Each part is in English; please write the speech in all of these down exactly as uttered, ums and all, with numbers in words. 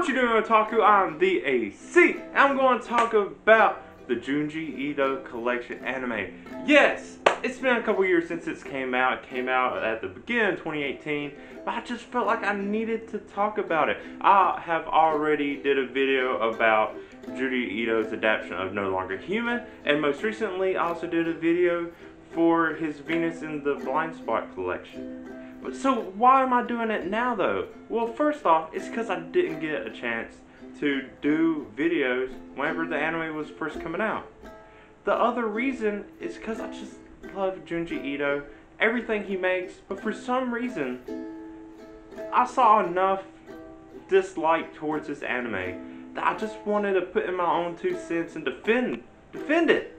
What you doing, Otaku? I'm the A C. I'm going to talk about the Junji Ito Collection anime. Yes, it's been a couple years since this came out. It came out at the beginning of twenty eighteen, but I just felt like I needed to talk about it. I have already did a video about Junji Ito's adaptation of No Longer Human, and most recently I also did a video for his Venus in the Blind Spot collection. So why am I doing it now though? Well, first off, it's because I didn't get a chance to do videos whenever the anime was first coming out. The other reason is because I just love Junji Ito, everything he makes, but for some reason, I saw enough dislike towards this anime that I just wanted to put in my own two cents and defend, defend it.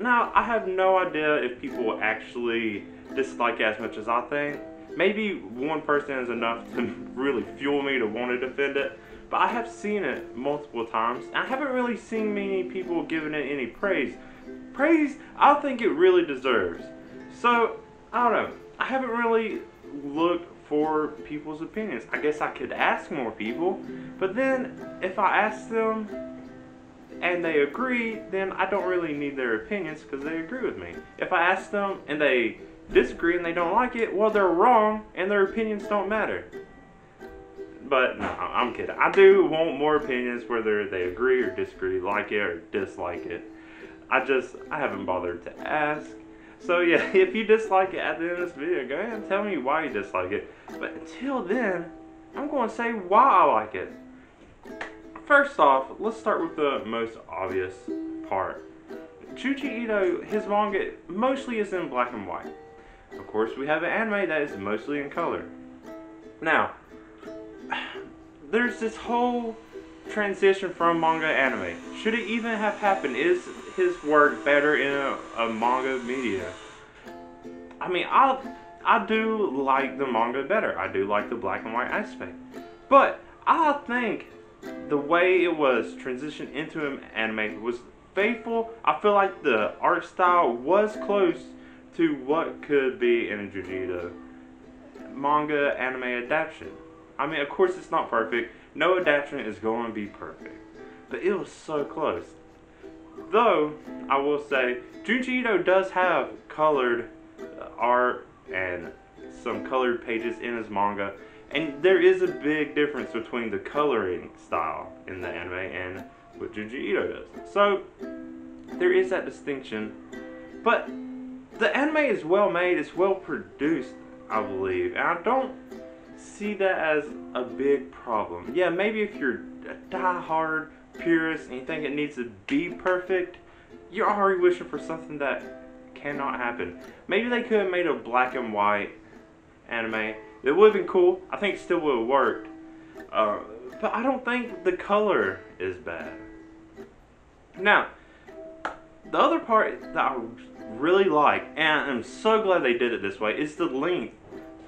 Now, I have no idea if people actually dislike it as much as I think. Maybe one person is enough to really fuel me to want to defend it, but I have seen it multiple times, and I haven't really seen many people giving it any praise. Praise I think it really deserves. So, I don't know. I haven't really looked for people's opinions. I guess I could ask more people, but then if I ask them and they agree, then I don't really need their opinions because they agree with me. If I ask them and they disagree and they don't like it, well, they're wrong and their opinions don't matter. But no, I'm kidding. I do want more opinions, whether they agree or disagree, like it or dislike it. I just, I haven't bothered to ask. So yeah, if you dislike it at the end of this video, go ahead and tell me why you dislike it. But until then, I'm going to say why I like it. First off, let's start with the most obvious part. Junji Ito, his manga mostly is in black and white. Of course, we have an anime that is mostly in color. Now, there's this whole transition from manga to anime. Should it even have happened? Is his work better in a, a manga media? I mean, I, I do like the manga better. I do like the black and white aspect. But I think the way it was transitioned into an anime was faithful. I feel like the art style was close to what could be in a Junji Ito manga anime adaptation. I mean, of course it's not perfect. No adaptation is going to be perfect. But it was so close. Though, I will say, Junji Ito does have colored art and some colored pages in his manga. And there is a big difference between the coloring style in the anime and what Junji Ito does. So, there is that distinction. But the anime is well made, it's well produced, I believe. And I don't see that as a big problem. Yeah, maybe if you're a die-hard purist and you think it needs to be perfect, you're already wishing for something that cannot happen. Maybe they could have made a black and white anime. It would have been cool. I think it still would have worked. Uh, but I don't think the color is bad. Now, the other part that I really like, and I'm so glad they did it this way, is the length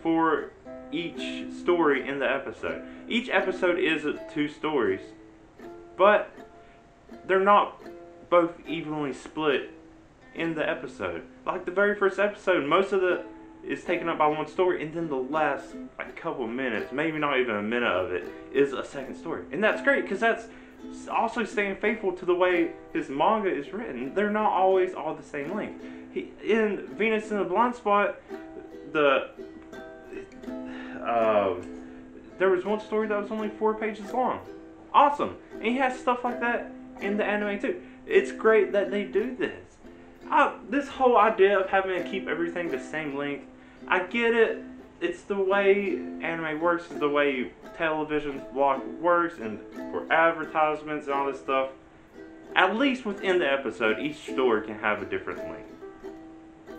for each story in the episode. Each episode is two stories, but they're not both evenly split in the episode. Like the very first episode, most of the is taken up by one story, and then the last like couple minutes, maybe not even a minute of it, is a second story. And that's great because that's also staying faithful to the way his manga is written. They're not always all the same length. He, in Venus in the Blind Spot, the uh, there was one story that was only four pages long. Awesome. And he has stuff like that in the anime too. It's great that they do this. I, this whole idea of having to keep everything the same length, I get it. It's the way anime works, it's the way television's block works, and for advertisements and all this stuff. At least within the episode, each story can have a different length.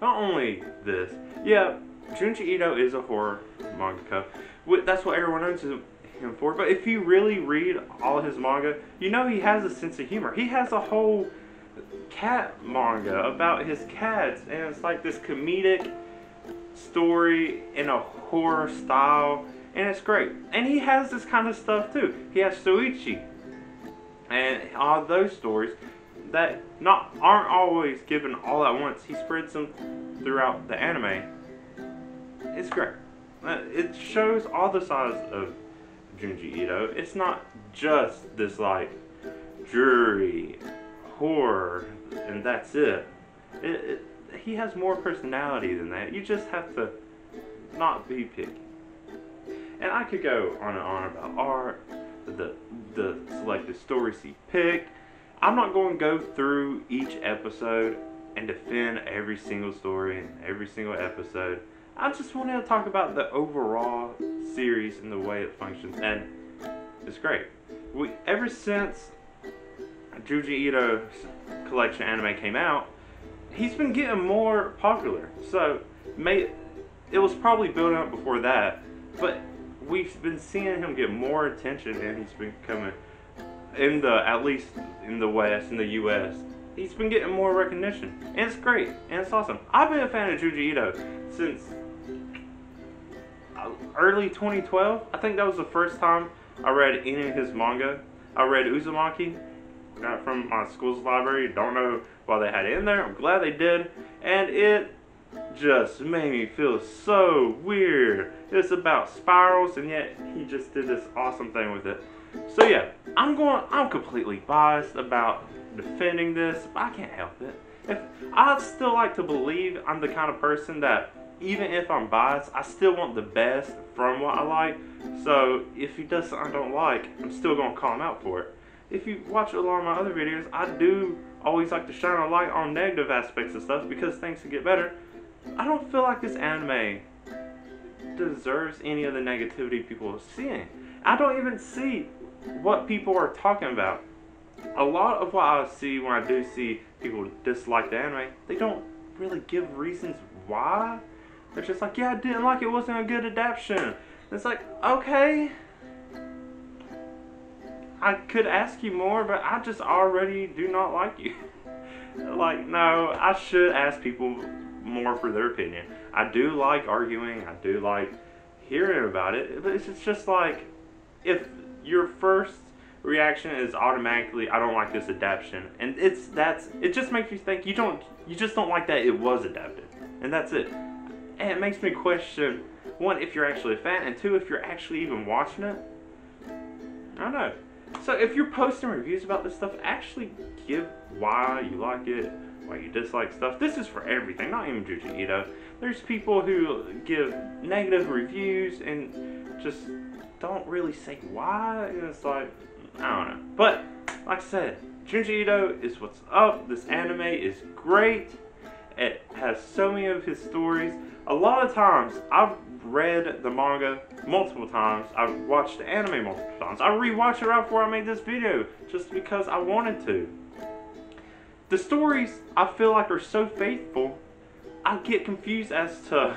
Not only this, yeah, Junji Ito is a horror mangaka. That's what everyone knows him for, but if you really read all his manga, you know he has a sense of humor. He has a whole cat manga about his cats, and it's like this comedic story in a horror style, and it's great. And he has this kind of stuff too. He has Soichi and all those stories that not aren't always given all at once. He spreads them throughout the anime. It's great. It shows all the sides of Junji Ito. It's not just this like dreary horror and that's it. It, it he has more personality than that. You just have to not be picky. And I could go on and on about art, the the selected stories he picked. I'm not going to go through each episode and defend every single story and every single episode. I just wanted to talk about the overall series and the way it functions, and it's great. We ever since Junji Ito's collection anime came out, he's been getting more popular. So may, it was probably building up before that, but we've been seeing him get more attention, and he's been coming in the at least in the West, in the U S. He's been getting more recognition, and it's great, and it's awesome. I've been a fan of Junji Ito since early twenty twelve. I think that was the first time I read any of his manga. I read Uzumaki, got it from my school's library. Don't know why they had it in there. I'm glad they did, and it just made me feel so weird. It's about spirals, and yet he just did this awesome thing with it. So yeah, I'm going. I'm completely biased about defending this, but I can't help it. If I still like to believe I'm the kind of person that, even if I'm biased, I still want the best from what I like. So if he does something I don't like, I'm still gonna call him out for it. If you watch a lot of my other videos, I do always like to shine a light on negative aspects of stuff because things can get better. I don't feel like this anime deserves any of the negativity people are seeing. I don't even see what people are talking about. A lot of what I see when I do see people dislike the anime, they don't really give reasons why. They're just like, yeah, I didn't like it, it wasn't a good adaptation. It's like, okay, I could ask you more, but I just already do not like you. Like, no, I should ask people more for their opinion. I do like arguing, I do like hearing about it, but it's just like, if your first reaction is automatically I don't like this adaptation, and it's that's it just makes you think you don't you just don't like that it was adapted, and that's it. And it makes me question, one, if you're actually a fan, and two, if you're actually even watching it. I don't know. So if you're posting reviews about this stuff, actually give why you like it, why you dislike stuff. This is for everything, not even Junji Ito. There's people who give negative reviews and just don't really say why, and it's like, I don't know. But like I said, Junji Ito is what's up. This anime is great. It has so many of his stories. A lot of times, I've read the manga multiple times. I've watched the anime multiple times. I rewatched it right before I made this video just because I wanted to. The stories, I feel like, are so faithful, I get confused as to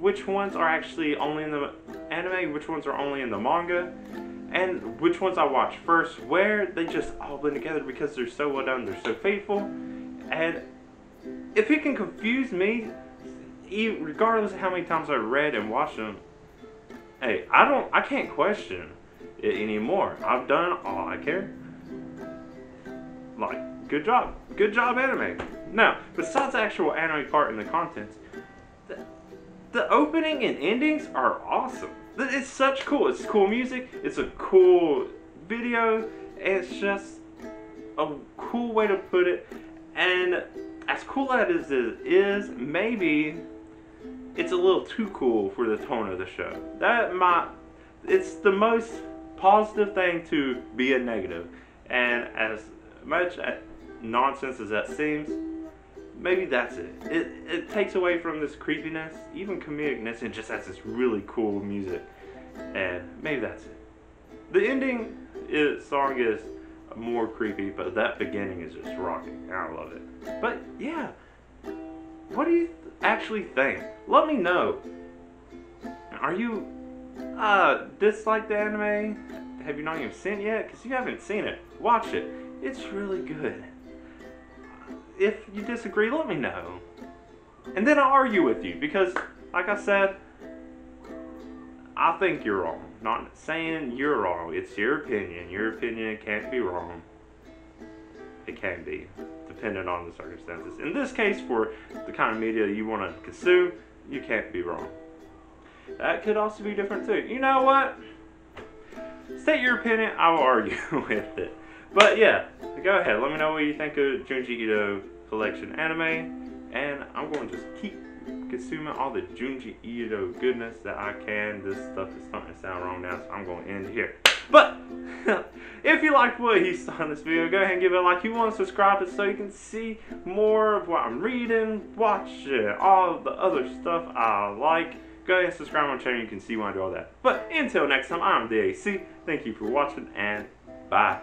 which ones are actually only in the anime, which ones are only in the manga, and which ones I watch first, where they just all blend together because they're so well done, they're so faithful. And if it can confuse me, regardless of how many times I read and watched them, hey, I don't, I can't question it anymore. I've done all I can. Like, good job, good job, anime. Now, besides the actual anime part and the contents, the, the opening and endings are awesome. It's such cool. It's cool music. It's a cool video. It's just a cool way to put it. And as cool as it is, maybe it's a little too cool for the tone of the show. That might. It's the most positive thing to be a negative. And as much nonsense as that seems, maybe that's it. it. It takes away from this creepiness, even comedicness, and just has this really cool music. And maybe that's it. The ending is, song is more creepy, but that beginning is just rocking, and I love it. But yeah, what do you actually think? Let me know. Are you uh, dislike the anime? Have you not even seen it yet? Because you haven't seen it. Watch it. It's really good. If you disagree, let me know. And then I'll argue with you because, like I said, I think you're wrong. Not saying you're wrong. It's your opinion. Your opinion can't be wrong. It can be, depending on the circumstances. In this case, for the kind of media you want to consume, you can't be wrong. That could also be different too. You know what? state your opinion, I will argue with it. But yeah, go ahead, let me know what you think of Junji Ito collection anime, and I'm going to just keep consuming all the Junji Ito goodness that I can. This stuff is starting to sound wrong now, so I'm going to end here. But if you liked what he saw in this video, go ahead and give it a like. You want to subscribe so you can see more of what I'm reading, watching, all the other stuff I like. Go ahead and subscribe to my channel, you can see why I do all that. But until next time, I'm the A C. Thank you for watching, and bye.